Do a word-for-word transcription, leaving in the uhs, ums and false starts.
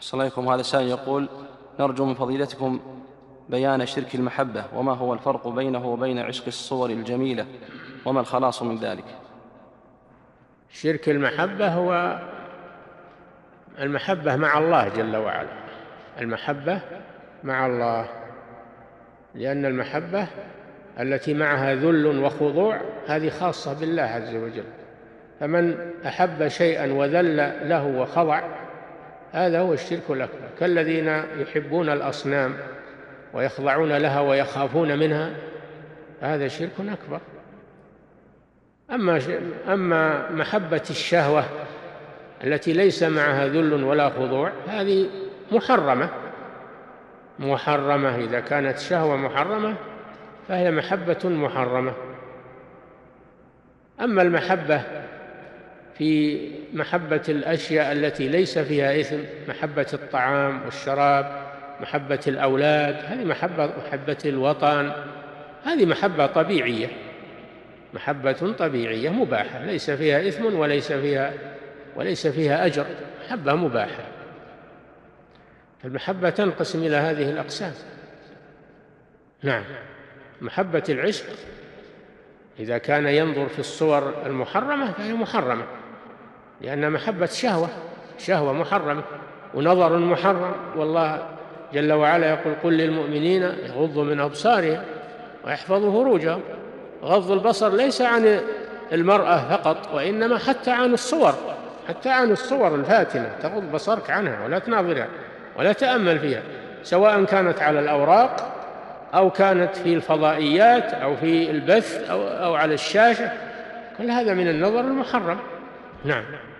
أحسن الله إليكم. هذا السائل يقول: نرجو من فضيلتكم بيان شرك المحبة، وما هو الفرق بينه وبين عشق الصور الجميلة، وما الخلاص من ذلك؟ شرك المحبة هو المحبة مع الله جل وعلا، المحبة مع الله، لأن المحبة التي معها ذل وخضوع هذه خاصة بالله عز وجل، فمن أحب شيئا وذل له وخضع هذا هو الشرك الأكبر. كالذين يحبون الأصنام ويخضعون لها ويخافون منها، هذا شرك أكبر. أما أما محبة الشهوة التي ليس معها ذل ولا خضوع هذه محرمة، محرمة إذا كانت شهوة محرمة فهي محبة محرمة. أما المحبة في محبة الأشياء التي ليس فيها إثم، محبة الطعام والشراب، محبة الأولاد، هذه محبة محبة الوطن، هذه محبة طبيعية، محبة طبيعية مباحة ليس فيها إثم وليس فيها وليس فيها أجر، محبة مباحة. فالمحبة تنقسم إلى هذه الأقسام. نعم، محبة العشق إذا كان ينظر في الصور المحرمة فهي محرمة، لأن محبة شهوة، شهوة محرمة ونظر محرم، والله جل وعلا يقول: قل للمؤمنين يغضوا من أبصارهم ويحفظوا فروجهم. غض البصر ليس عن المرأة فقط، وإنما حتى عن الصور، حتى عن الصور الفاتنة تغض بصرك عنها ولا تناظرها ولا تأمل فيها، سواء كانت على الأوراق أو كانت في الفضائيات أو في البث أو, أو على الشاشة، كل هذا من النظر المحرم. نعم.